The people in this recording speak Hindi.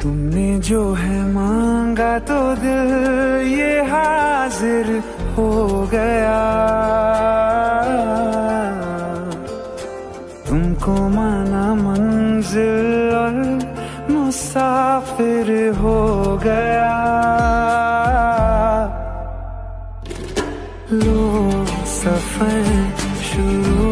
तुमने जो है मांगा तो दिल ये हाजिर हो गया, तुमको माना मंजिल और मुसाफिर हो गया। लो सफर शुरू